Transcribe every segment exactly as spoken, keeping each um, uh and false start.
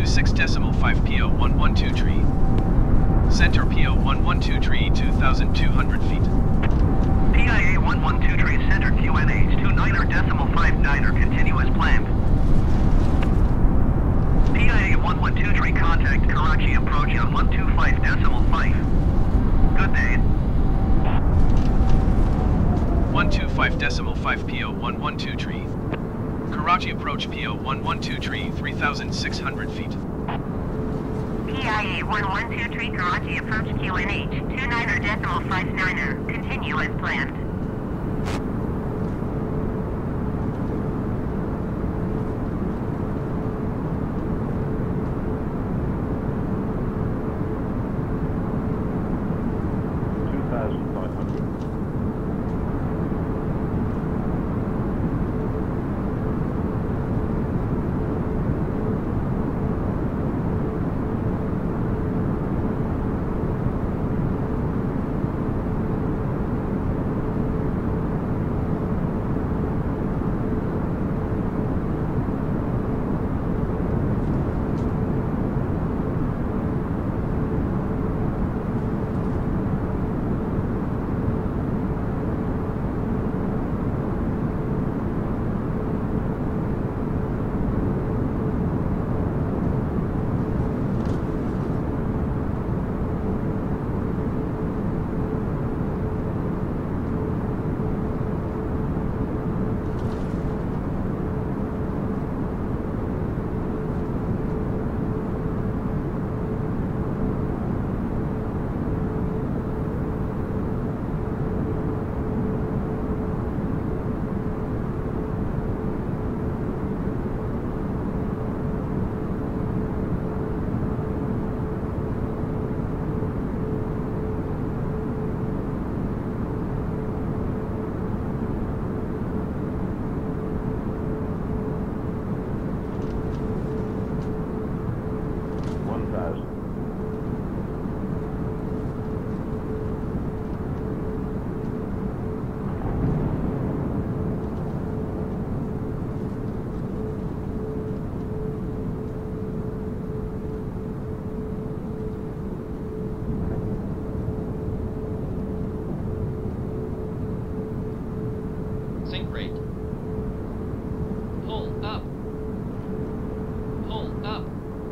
zero point two six decimal five P I A one one two three. Center P I A one one two three, two thousand two hundred feet. P I A one one two three center Q N H two niner decimal five niner continuous planned. P I A one one two three contact Karachi Approach on one two five decimal five. Good day. one two five decimal five P I A one one two three. Karachi Approach P I A one one two three, three thousand six hundred feet. P I A one one two three Karachi Approach Q N H, two niner decimal five niner, continue as planned.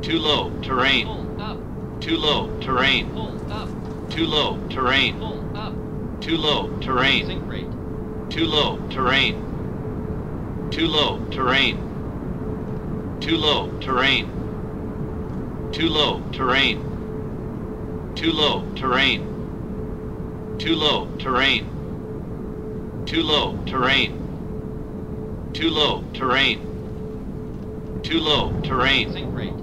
Too low, terrain. Too low, terrain. Too low, terrain. Too low, terrain. Too low, terrain. Too low, terrain. Too low, terrain. Too low, terrain. Too low, terrain. Too low, terrain. Too low, terrain. Too low, terrain. Too low, terrain.